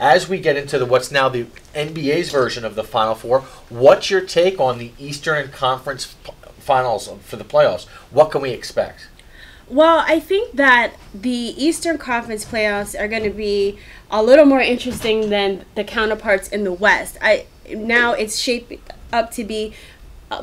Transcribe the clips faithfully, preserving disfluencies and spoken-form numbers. as we get into the what's now the N B A's version of the Final Four, what's your take on the Eastern Conference Finals for the playoffs? What can we expect? Well, I think that the Eastern Conference playoffs are going to be a little more interesting than the counterparts in the West. I now it's shaped up to be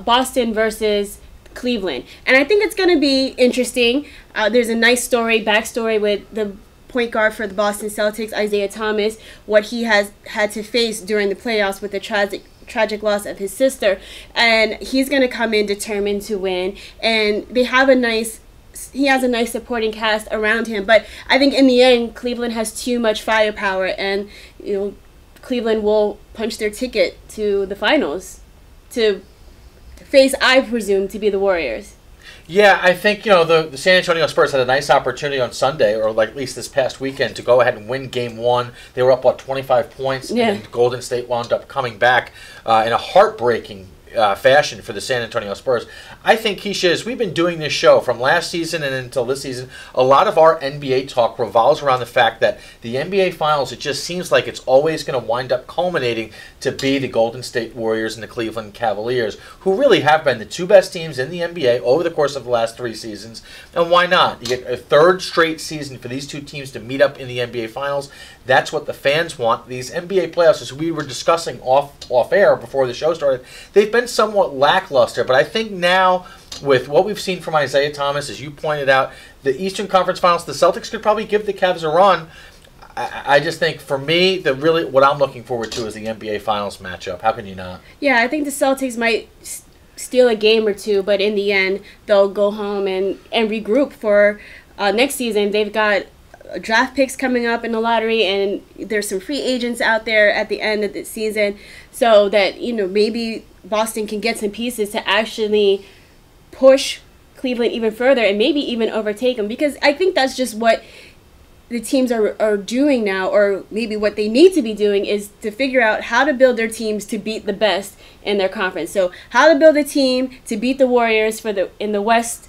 Boston versus Cleveland, and I think it's going to be interesting. Uh, there's a nice story, backstory with the point guard for the Boston Celtics, Isaiah Thomas, what he has had to face during the playoffs with the tragic tragic loss of his sister, and he's going to come in determined to win. And they have a nice. He has a nice supporting cast around him, but I think in the end, Cleveland has too much firepower, and you know, Cleveland will punch their ticket to the finals to face, I presume, to be the Warriors. Yeah, I think you know the, the San Antonio Spurs had a nice opportunity on Sunday, or like at least this past weekend, to go ahead and win Game One. They were up what twenty-five points, yeah. And Golden State wound up coming back uh, in a heartbreaking Uh, fashion for the San Antonio Spurs. I think, Keisha, as we've been doing this show from last season and until this season, a lot of our N B A talk revolves around the fact that the N B A Finals, it just seems like it's always going to wind up culminating to be the Golden State Warriors and the Cleveland Cavaliers, who really have been the two best teams in the N B A over the course of the last three seasons. And why not? You get a third straight season for these two teams to meet up in the N B A Finals. That's what the fans want. These N B A playoffs, as we were discussing off, off air before the show started, they've been somewhat lackluster, but I think now with what we've seen from Isaiah Thomas, as you pointed out, the Eastern Conference Finals, the Celtics could probably give the Cavs a run. I, I just think for me, the really what I'm looking forward to is the N B A Finals matchup. How can you not? Yeah, I think the Celtics might steal a game or two, but in the end, they'll go home and, and regroup for uh, next season. They've got draft picks coming up in the lottery, and there's some free agents out there at the end of the season, so that you know maybe Boston can get some pieces to actually push Cleveland even further and maybe even overtake them, because I think that's just what the teams are, are doing now, or maybe what they need to be doing, is to figure out how to build their teams to beat the best in their conference. So how to build a team to beat the Warriors for the in the West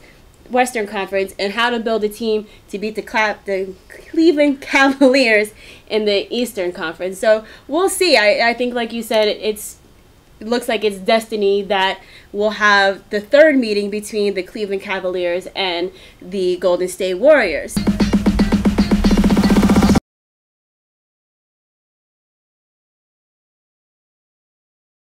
Western Conference, and how to build a team to beat the clap the Cleveland Cavaliers in the Eastern Conference. So we'll see. I, I think, like you said, it's it looks like it's destiny that we'll have the third meeting between the Cleveland Cavaliers and the Golden State Warriors.